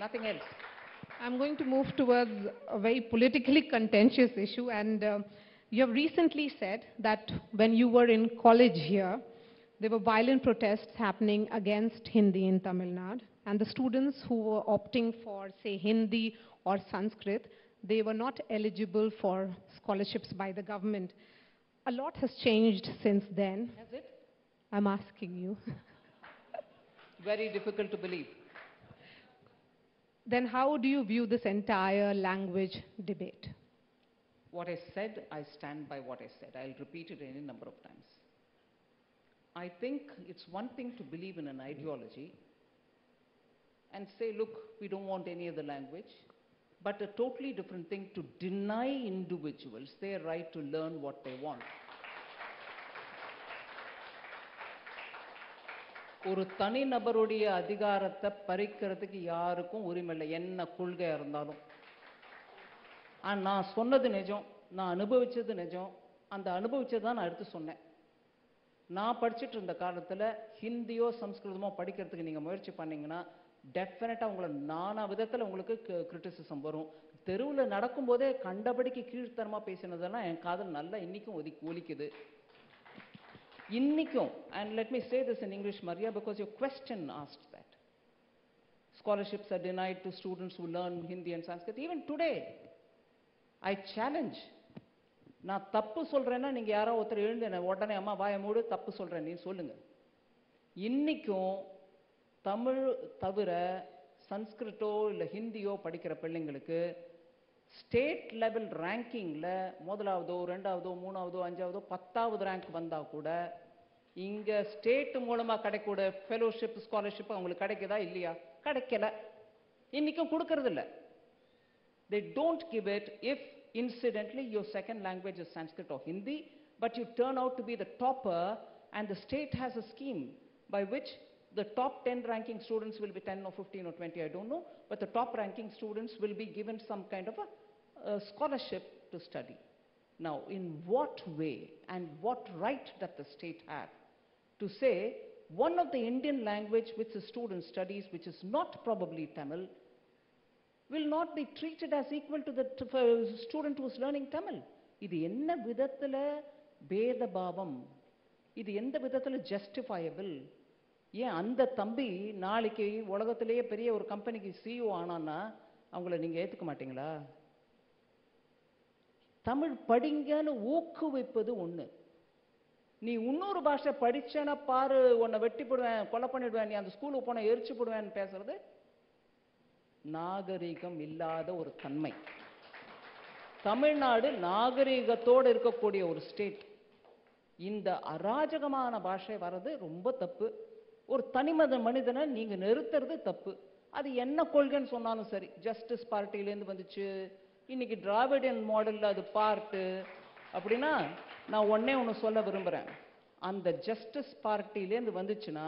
Nothing else. I'm going to move towards a very politically contentious issue, and you have recently said that when you were in college here, there were violent protests happening against Hindi in Tamil Nadu, and the students who were opting for, say, Hindi or Sanskrit, they were not eligible for scholarships by the government. A lot has changed since then. Has it? I'm asking you. Very difficult to believe. Then how do you view this entire language debate? What I said, I stand by what I said. I'll repeat it any number of times. I think it's one thing to believe in an ideology and say, look, we don't want any other language, but a totally different thing to deny individuals their right to learn what they want. ஒரு தனி நபருடைய அதிகாரத்தை பறிக்கிறதுக்கு யாருக்கும் உரிமை இல்லை, என்ன கொள்கையா இருந்தாலும். நான் சொன்னது நிஜம், நான் அனுபவிச்சது நிஜம், அந்த அனுபவிச்சது தான் நான் எடுத்து சொன்னேன். நான் படிச்சிட்டு இருந்த காலத்துல ஹிந்தியோ சம்ஸ்கிருதமோ படிக்கிறதுக்கு நீங்க முயற்சி பண்ணீங்கன்னா டெஃபினட்டா உங்கள நானா விதத்துல உங்களுக்கு கிரிட்டிசிசம் வரும். தெருவுல நடக்கும்போதே கண்டபடிக்கு கீழ்த்தரமா பேசினதெல்லாம் என் காதுல நல்லா இன்னைக்கும் ஒலிக்குது. இன்னைக்கும், and let me say this in English, Maria, because your question asked that. Scholarships are denied to students who learn Hindi and Sanskrit. Even today, I challenge. நான் தப்பு சொல்றேன்னா நீங்க யாரோ ஒருத்தர் எழுந்து என்ன உடனே அம்மா வாயை மூடு தப்பு சொல்றேன் நீ சொல்லுங்க. இன்னைக்கும் தமிழ் தவிர சன்ஸ்கிருட்டோ இல்லை ஹிந்தியோ படிக்கிற பிள்ளைங்களுக்கு ஸ்டேட் லெவல் ரேங்கிங்கில் முதலாவதோ ரெண்டாவதோ மூணாவதோ அஞ்சாவதோ 10ஆவது ரேங்க் வந்தால் கூட இங்கே ஸ்டேட் மூலமாக கிடைக்கூட ஃபெலோஷிப் ஸ்காலர்ஷிப் அவங்களுக்கு கிடைக்குதா இல்லையா? கிடைக்கல, இன்றைக்கும் கொடுக்கறதில்ல. They don't give it if incidentally your second language is Sanskrit or Hindi, but you turn out to be the topper, and the state has a scheme by which the top 10 ranking students will be 10 or 15 or 20, I don't know, but the top ranking students will be given some kind of a scholarship to study. Now, in what way and what right does the state have to say one of the Indian language which the student studies, which is not probably Tamil, will not be treated as equal to the student who is learning Tamil? Idu enna vidathila beda bhavam, idu endha vidathila justifiable? ஏன் அந்த தம்பி நாளைக்கு உலகத்திலேயே பெரிய ஒரு கம்பெனிக்கு CEO ஆனான்னா அவங்கள நீங்கள் ஏற்றுக்க மாட்டீங்களா? தமிழ் படிங்கன்னு ஊக்குவிப்பது ஒன்று. நீ இன்னொரு பாஷை படித்தேன்னா பாரு உன்னை வெட்டி போடுவேன், கொலை பண்ணிடுவேன், நீ அந்த ஸ்கூலுக்கு போனால் எரிச்சு போடுவேன்னு பேசுறது நாகரீகம் இல்லாத ஒரு தன்மை. தமிழ்நாடு நாகரீகத்தோடு இருக்கக்கூடிய ஒரு ஸ்டேட். இந்த அராஜகமான பாஷை வர்றது ரொம்ப தப்பு. ஒரு தனிமத மனிதனை நீங்கள் நிறுத்துறது தப்பு. அது என்ன கொள்கைன்னு சொன்னாலும் சரி, ஜஸ்டிஸ் பார்ட்டிலேருந்து வந்துச்சு, இன்னைக்கு திராவிடன் மாடலில் அது பார்ட்டு அப்படின்னா நான் ஒன்னே ஒன்று சொல்ல விரும்புகிறேன். அந்த ஜஸ்டிஸ் பார்ட்டிலேருந்து வந்துச்சுன்னா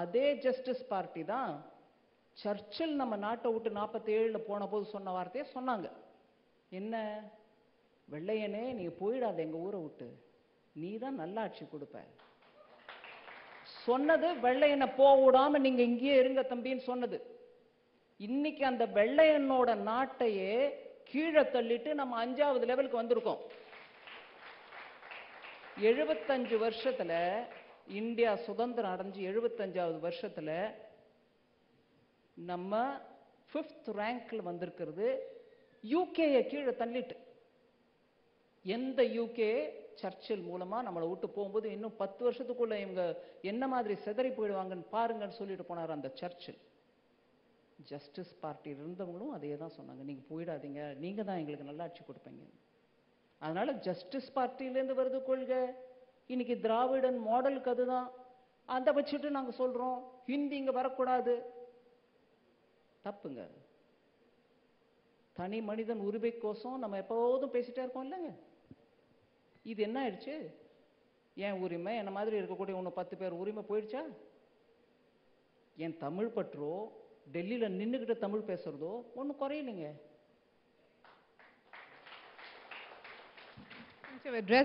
அதே ஜஸ்டிஸ் பார்ட்டி தான் சர்ச்சில் நம்ம நாட்டை விட்டு 47ல் போன போது சொன்ன வார்த்தையை சொன்னாங்க. என்ன வெள்ளையனே நீ போயிடாத எங்கள் ஊரை விட்டு, நீ தான் நல்லாட்சி கொடுப்ப. சொன்னது வெள்ளையனை போடாம நீங்க இங்கேயே இருங்க தம்பின்னு சொன்னது. இன்னைக்கு அந்த வெள்ளையனோட நாட்டையே கீழே தள்ளிட்டு நம்ம 5வது லெவலுக்கு வந்திருக்கோம். 75 வருஷத்துல இந்தியா சுதந்திரம் அடைஞ்சு 75வது வருஷத்துல நம்ம 5th ரேங்க்ல வந்திருக்கிறது. யூகேயை கீழே தள்ளிட்டு, எந்த யூகே சர்ச்சில் மூலமா நம்மளை விட்டு போகும்போது இன்னும் 10 வருஷத்துக்குள்ள இவங்க என்ன மாதிரி செதறி போயிடுவாங்கன்னு பாருங்கன்னு சொல்லிட்டு போனார் அந்த சர்ச்சில். ஜஸ்டிஸ் பார்ட்டி இருந்தவங்களும் அதே தான் சொன்னாங்க, நீங்க போயிடாதீங்க, நீங்க தான் எங்களுக்கு நல்லா ஆட்சி கொடுப்பீங்க. அதனால ஜஸ்டிஸ் பார்ட்டிலேருந்து வருது கொள்கை. இன்னைக்கு திராவிடன் மாடலுக்கு அதுதான், அதை வச்சுட்டு நாங்க சொல்றோம் ஹிந்தி இங்க வரக்கூடாது. தப்புங்க. தனி மனிதன் உரிமைக்கோசம் நம்ம எப்போதும் பேசிட்டே இருக்கோம் இல்லைங்க. இது என்ன ஆயிடுச்சு? என் உரிமை, என்ன மாதிரி இருக்கக்கூடிய ஒன்று 10 பேர் உரிமை போயிடுச்சா? என் தமிழ் பற்றோ டெல்லியில் நின்றுக்கிட்ட தமிழ் பேசுறதோ ஒன்றும் குறையில்லைங்க.